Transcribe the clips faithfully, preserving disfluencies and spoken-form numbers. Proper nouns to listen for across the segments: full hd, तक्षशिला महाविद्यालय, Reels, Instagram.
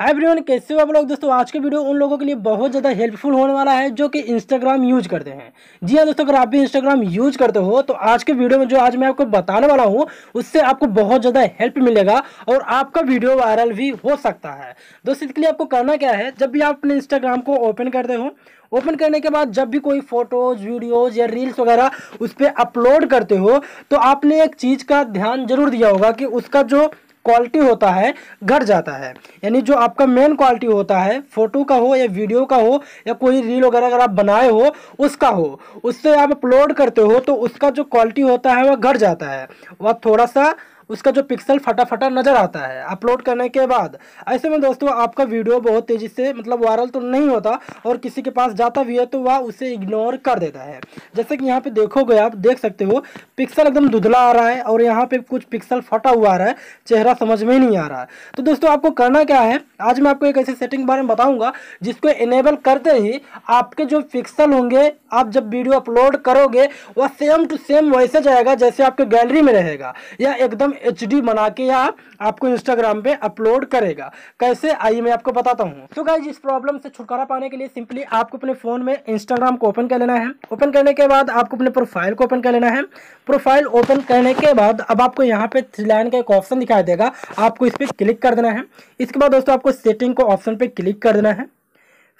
Hi everyone, कैसे हो आप लोग। दोस्तों आज का वीडियो उन लोगों के लिए बहुत ज़्यादा हेल्पफुल होने वाला है जो कि इंस्टाग्राम यूज़ करते हैं। जी हाँ दोस्तों, अगर आप भी इंस्टाग्राम यूज़ करते हो तो आज के वीडियो में जो आज मैं आपको बताने वाला हूँ उससे आपको बहुत ज़्यादा हेल्प मिलेगा और आपका वीडियो वायरल भी हो सकता है। दोस्तों इसके लिए आपको करना क्या है, जब भी आप अपने इंस्टाग्राम को ओपन करते हो, ओपन करने के बाद जब भी कोई फोटोज़ वीडियोज़ या रील्स वगैरह उस पर अपलोड करते हो तो आपने एक चीज़ का ध्यान जरूर दिया होगा कि उसका जो क्वालिटी होता है घट जाता है। यानी जो आपका मेन क्वालिटी होता है फोटो का हो या वीडियो का हो या कोई रील वगैरह अगर आप बनाए हो उसका हो, उससे आप अपलोड करते हो तो उसका जो क्वालिटी होता है वह घट जाता है, वह थोड़ा सा उसका जो पिक्सल फटाफटा नज़र आता है अपलोड करने के बाद। ऐसे में दोस्तों आपका वीडियो बहुत तेज़ी से मतलब वायरल तो नहीं होता और किसी के पास जाता भी है तो वह उसे इग्नोर कर देता है। जैसे कि यहाँ पे देखोगे, आप देख सकते हो पिक्सल एकदम धुंधला आ रहा है और यहाँ पे कुछ पिक्सल फटा हुआ आ रहा है, चेहरा समझ में नहीं आ रहा है। तो दोस्तों आपको करना क्या है, आज मैं आपको एक ऐसी सेटिंग के बारे में बताऊँगा जिसको इनेबल करते ही आपके जो पिक्सल होंगे आप जब वीडियो अपलोड करोगे वह सेम टू सेम वैसे जाएगा जैसे आपके गैलरी में रहेगा या एकदम एच डी बना के या आपको इंस्टाग्राम पे अपलोड करेगा। कैसे, आइए मैं आपको बताता हूँ। तो गाइस इस प्रॉब्लम से छुटकारा पाने के लिए सिंपली आपको अपने फ़ोन में इंस्टाग्राम को ओपन कर लेना है। ओपन करने के बाद आपको अपने प्रोफाइल को ओपन कर लेना है। प्रोफाइल ओपन करने के बाद अब आपको यहाँ पे थ्री लाइन का एक ऑप्शन दिखाई देगा, आपको इस पर क्लिक कर देना है। इसके बाद दोस्तों आपको सेटिंग को ऑप्शन पर क्लिक कर देना है।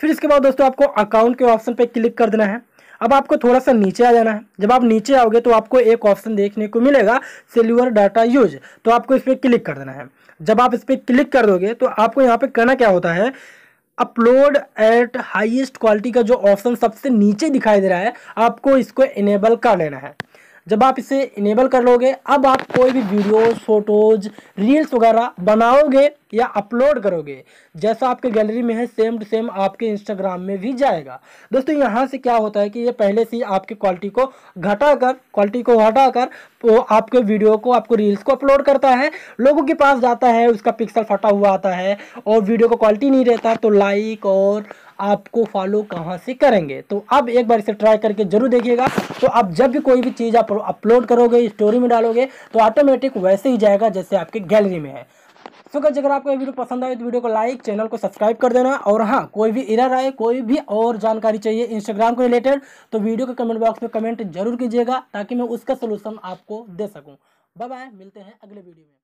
फिर इसके बाद दोस्तों आपको अकाउंट के ऑप्शन पर क्लिक कर देना है। अब आपको थोड़ा सा नीचे आ जाना है। जब आप नीचे आओगे तो आपको एक ऑप्शन देखने को मिलेगा सेल्युलर डाटा यूज, तो आपको इस पर क्लिक कर देना है। जब आप इस पर क्लिक कर दोगे तो आपको यहाँ पे करना क्या होता है, अपलोड एट हाईएस्ट क्वालिटी का जो ऑप्शन सबसे नीचे दिखाई दे रहा है आपको इसको इनेबल कर लेना है। जब आप इसे इनेबल कर लोगे अब आप कोई भी वीडियोज़ फोटोज़ रील्स वगैरह बनाओगे या अपलोड करोगे जैसा आपके गैलरी में है सेम टू सेम आपके इंस्टाग्राम में भी जाएगा। दोस्तों यहाँ से क्या होता है कि ये पहले से ही आपकी क्वालिटी को घटाकर क्वालिटी को घटाकर वो आपके वीडियो को आपको रील्स को अपलोड करता है, लोगों के पास जाता है, उसका पिक्सल फटा हुआ आता है और वीडियो को क्वालिटी नहीं रहता तो लाइक और आपको फॉलो कहाँ से करेंगे। तो आप एक बार इसे ट्राई करके जरूर देखिएगा। तो आप जब भी कोई भी चीज़ आप अपलोड करोगे स्टोरी में डालोगे तो ऑटोमेटिक वैसे ही जाएगा जैसे आपके गैलरी में है। सो गाइस अगर आपको ये वीडियो पसंद आए तो वीडियो को लाइक, चैनल को सब्सक्राइब कर देना और हाँ कोई भी एरर आए, कोई भी और जानकारी चाहिए इंस्टाग्राम को रिलेटेड तो वीडियो के कमेंट बॉक्स में कमेंट जरूर कीजिएगा ताकि मैं उसका सोल्यूशन आपको दे सकूँ। बाय बाय, मिलते हैं अगले वीडियो में।